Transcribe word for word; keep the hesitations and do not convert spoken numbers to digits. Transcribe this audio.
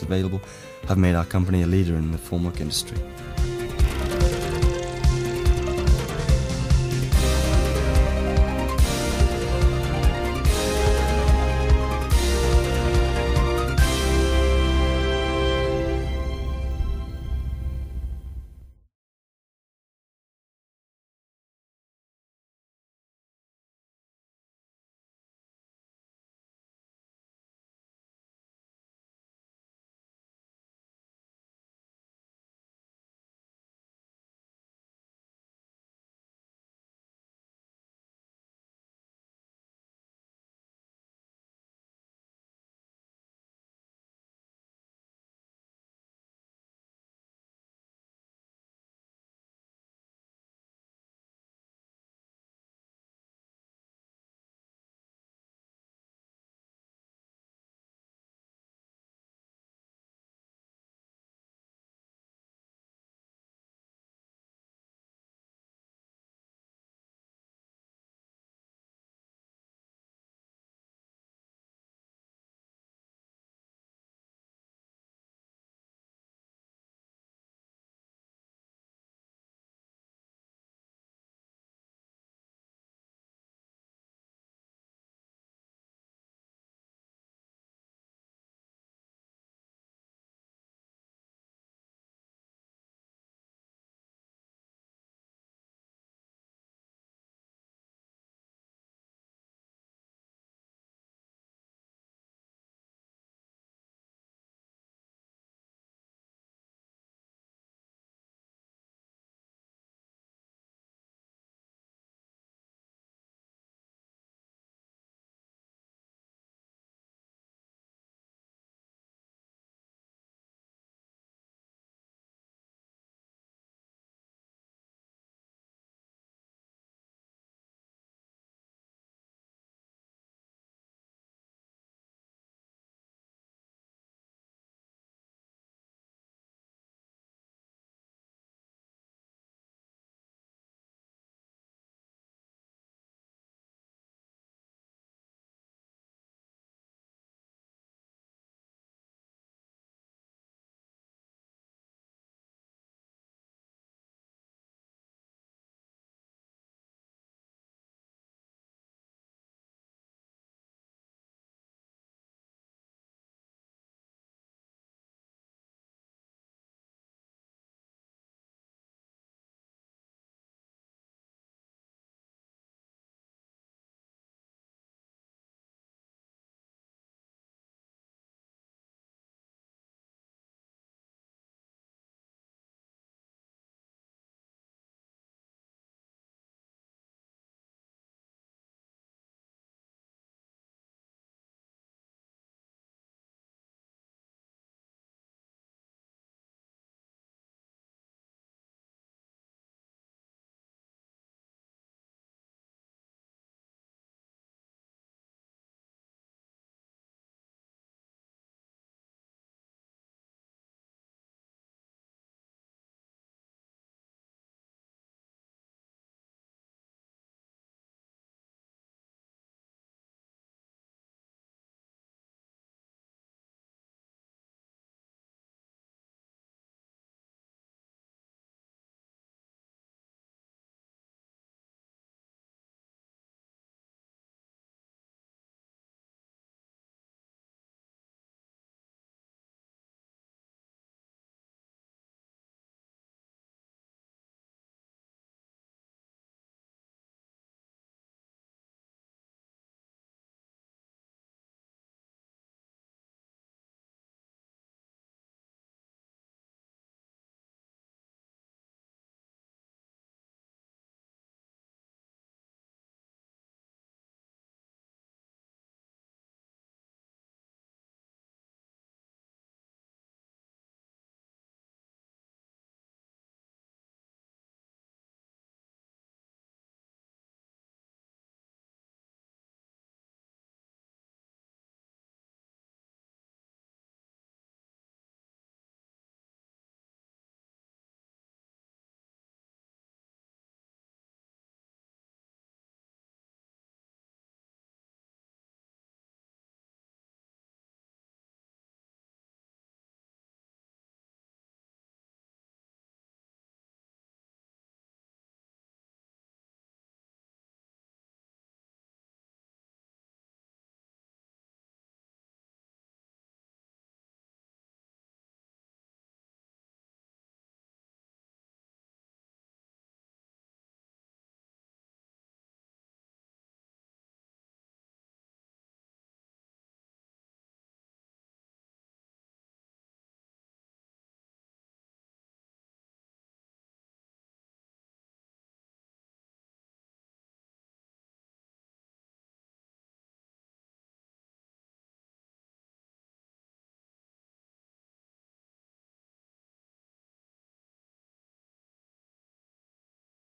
available have made our company a leader in the formwork industry.